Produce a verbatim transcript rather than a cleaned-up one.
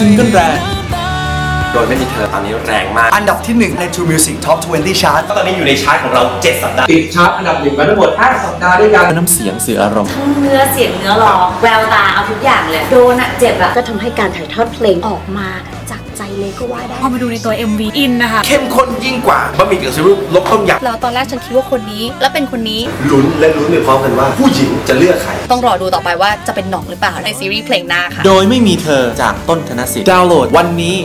ซิงเกิลแรกโดยไม่มีเธอตอนนี้แรงมากอันดับที่หนึ่งใน True Music Top ยี่สิบ Chart ตอนนี้อยู่ในชาร์ตของเราเจ็ดสัปดาห์ติดชาร์ตอันดับหนึ่งมาทั้งหมดห้าสัปดาห์ด้วยกันน้ำเสียงสื่ออารมณ์ทั้งเนื้อเสียงเนื้อร้องแววตาเอาทุกอย่างเลยโดนอะเจ็บอะก็ทำให้การถ่ายทอดเพลงออกมาจากใจเลยก็ว่าได้พอมาดูในตัว เอ็ม วี อินนะคะเข้มข้นยิ่งกว่าบะหมี่กึ่งสำเร็จรูปลบต้มยำเราตอนแรกฉันคิดว่าคนนี้และเป็นคนนี้ลุ้นและลุ้นไปพร้อมกันว่าผู้หญิงจะเลือกใครต้องรอดูต่อไปว่าจะเป็นหน่องหรือเปล่าในซีรีส์เพลงหน้าค่ะโดยไม่มีเธอจากต้นธนสิทธิ์ดาวน์โหลดวันนี้